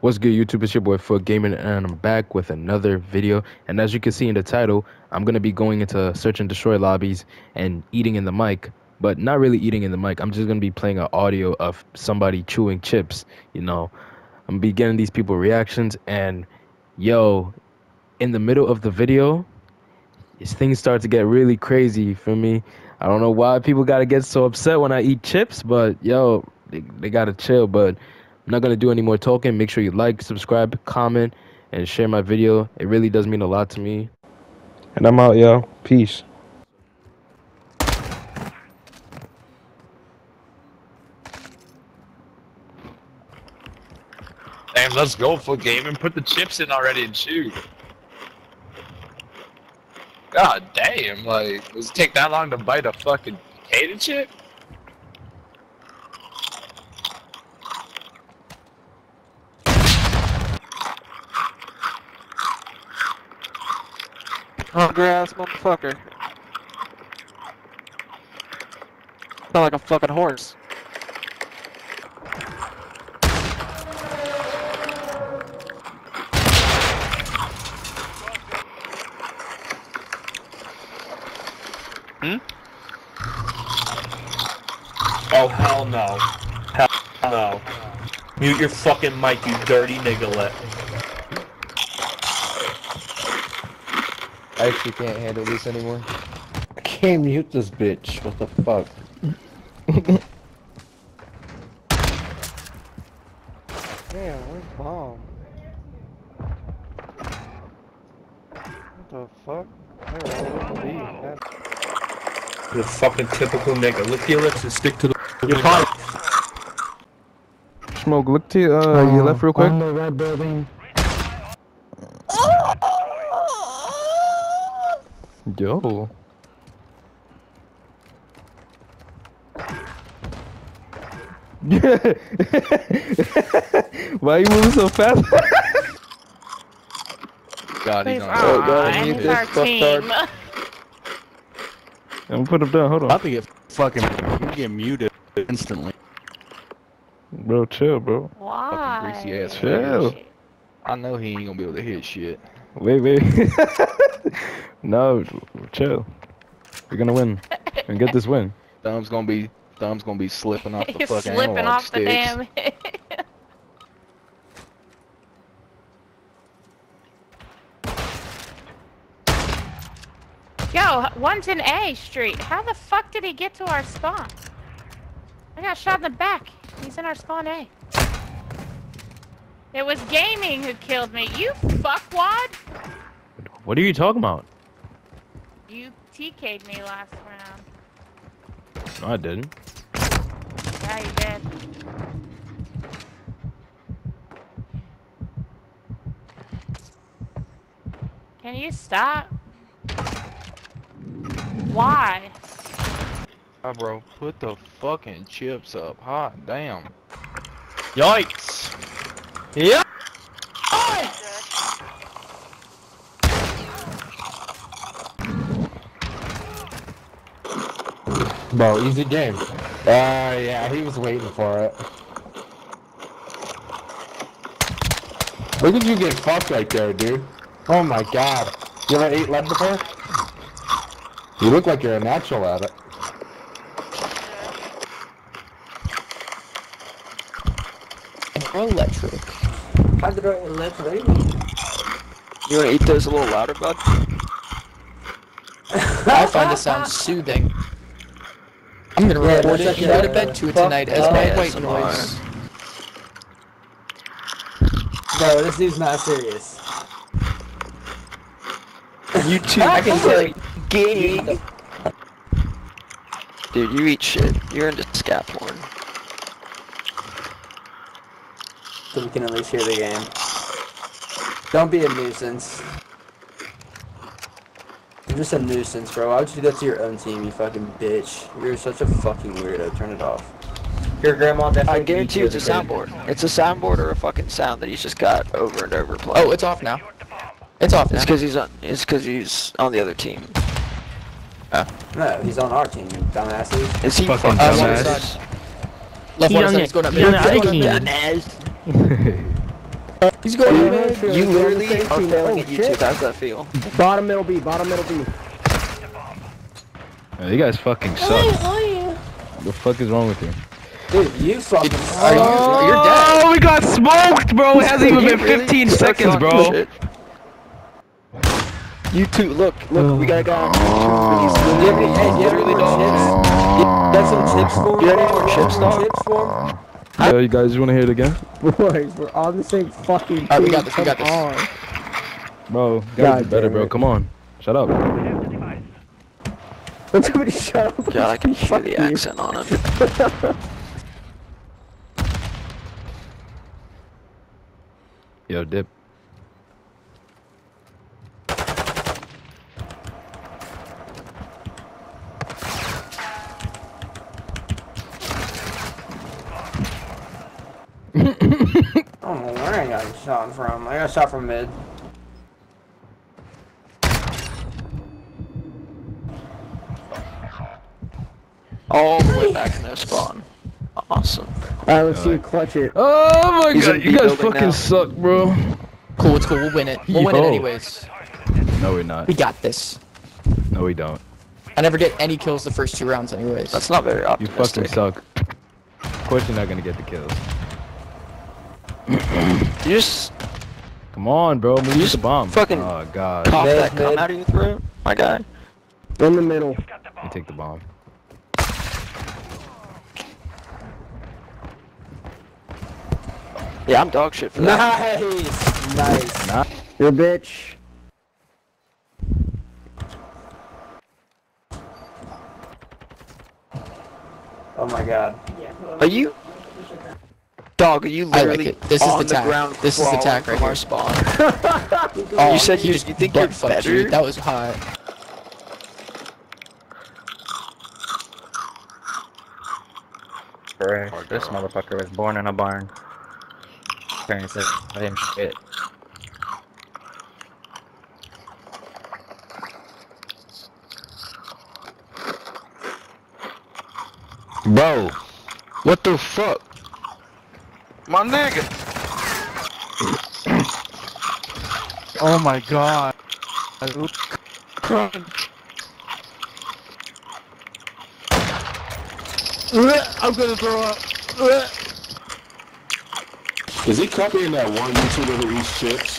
What's good, YouTube? It's your boy FootGaming, and I'm back with another video. And as you can see in the title, I'm going to be going into search and destroy lobbies and eating in the mic, but not really eating in the mic. I'm just going to be playing an audio of somebody chewing chips, you know. I'm getting these people reactions, and yo, in the middle of the video, things start to get really crazy, you feel me? I don't know why people got to get so upset when I eat chips, but yo, they got to chill, but I'm not going to do any more talking. Make sure you like, subscribe, comment, and share my video. It really does mean a lot to me. And I'm out, y'all. Peace. And let's go for game and put the chips in already and chew. God damn, like, does it take that long to bite a fucking potato chip? Hungry ass motherfucker. Sound like a fucking horse. Oh, hell no. Hell no. Mute your fucking mic, you dirty niggalet. I actually can't handle this anymore. I can't mute this bitch. What the fuck? Damn, where's bomb? What the fuck? You're a fucking typical nigga. Lick your lips and stick to the. You're fine. Smoke, look to your left real quick. On the red building. Yo. Why are you moving so fast? God, he's on this team. I'm gonna put him down, hold on. I'm about to get fucking, you get muted instantly. Bro, chill, bro. Why? Fucking greasy ass. Chill. Fans. I know he ain't gonna be able to hit shit. Wait. No, chill. We're gonna win and get this win. Thumb's gonna be slipping off the He's fucking slipping off sticks. The damn. Yo, one's in A Street. How the fuck did he get to our spawn? I got shot in the back. He's in our spawn A. It was Gaming who killed me. You fuckwad. What are you talking about? You TK'd me last round. No, I didn't. Yeah, you did. Can you stop? Why? Oh, bro, put the fucking chips up. Hot damn. Yikes. Yep. Bro, easy game. Yeah, he was waiting for it. Where did you get fucked right there, dude? Oh my god. You ever ate lead before? You look like you're a natural at it. Electric. How did I electric? You wanna eat those a little louder, bud? I find the sound soothing. I'm gonna report it. You go to bed to it tonight as my white noise. Bro, this dude's not serious. YouTube, I can tell you. Gaming. Dude, you eat shit. You're into scat porn. So we can at least hear the game. Don't be a nuisance. You're just a nuisance, bro. Why would you do that to your own team, you fucking bitch? You're such a fucking weirdo. Turn it off. Your grandma definitely. I guarantee you it's a soundboard. It's a soundboard or a fucking sound that he's just got over and over playing. Oh, it's off now. It's off now. It's because he's on the other team. No, he's on our team, dumbasses. Is he fucking dumbass? Left one is going up. He's going up. He's going to midfield. You literally are failing at YouTube. How's that feel? Bottom middle B. Bottom middle B. Man, you guys fucking suck. What the fuck is wrong with you? Dude, you fucking you're dead. Oh, we got smoked, bro. It hasn't even been 15 seconds, bro. You two, look, we got a guy on YouTube. Do you have any, hey, do you have any chips? Got some chips for him? Do you have any more chips, dog? Yo, you guys, you wanna hear it again? Boys, we're on the same fucking team. Alright, we got this, come on. Bro, gotta do better, bro. Come on. Shut up. Don't somebody shut up. God, I can hear the accent on him. Yo, dip. I don't know where I got shot from. I got shot from mid. Oh, we're back in their spawn. Awesome. Alright, let's see you clutch it. Oh my god, you guys fucking suck, bro. Cool, it's cool. We'll win it. We'll win it anyways. No, we're not. We got this. No, we don't. I never get any kills the first 2 rounds anyways. That's not very optimistic. You fucking suck. Of course you're not gonna get the kills. Just come on, bro. Move the bomb. Fucking oh god. Cough that cum out of your throat, my guy. In the middle. You take the bomb. Yeah, I'm dog shit for that. Nice, nice. You're a bitch. Oh my god. Are you? Dog, are you literally on the ground? This is the attack right here. Spawn. Oh, you said you think you're better? You. That was hot. First, this motherfucker was born in a barn. Parents said, I didn't shit. Bro, what the fuck? My nigga! Oh my god. I look crunch. I'm gonna throw up. Is he copying that one YouTuber who eats chips?